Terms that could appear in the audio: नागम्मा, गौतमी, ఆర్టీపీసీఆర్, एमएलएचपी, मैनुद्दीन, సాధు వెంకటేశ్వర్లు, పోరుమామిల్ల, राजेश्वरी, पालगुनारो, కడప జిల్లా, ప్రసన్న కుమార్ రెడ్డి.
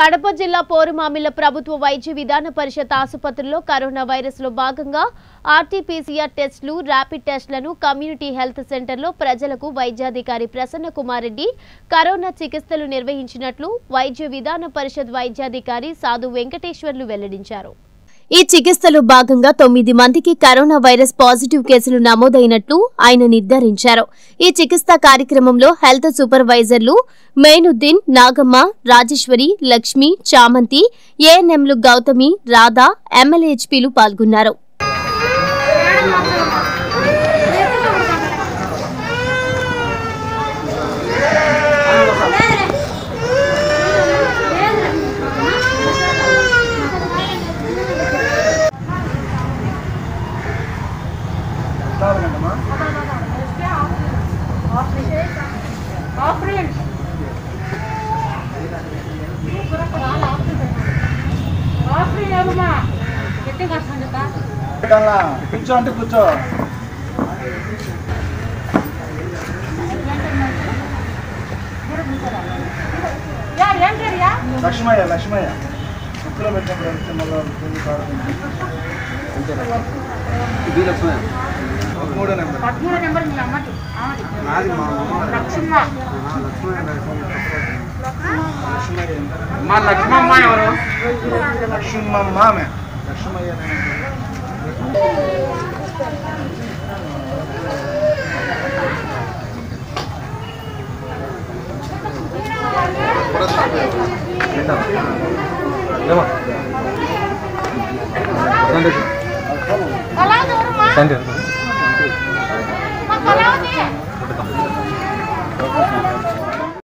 కడప జిల్లా పోరుమామిల్ల ప్రభుత్వ వైద్య విధాన పరిషత్ ఆసుపత్రిలో కరోనా వైరస్ లో భాగంగా ఆర్టీపీసీఆర్ టెస్టులు ర్యాపిడ్ టెస్టులను కమ్యూనిటీ హెల్త్ సెంటర్లో ప్రజలకు వైద్యాధికారి ప్రసన్న కుమార్ రెడ్డి కరోనా చికిత్సలు నిర్వహించినట్లు వైద్య విధాన పరిషత్ వైద్యాధికారి సాధు వెంకటేశ్వర్లు వెల్లడించారు। ఈ చికిత్సలో భాగంగా 9 మందికి కరోనా వైరస్ పాజిటివ్ కేసులు నమోదైనట్లు ఆయన నిర్ధారించారు। ఈ చికిత్స కార్యక్రమంలో హెల్త్ సూపర్వైజర్లు मैनुद्दीन, नागम्मा, राजेश्वरी, लक्ष्मी, चामंती, एएनएमलु गौतमी, राधा, एमएलएचपी लु पालगुनारो। कुछ अंत कुछ लक्ष्मय लक्ष्मय कुछ लक्ष्मय संडे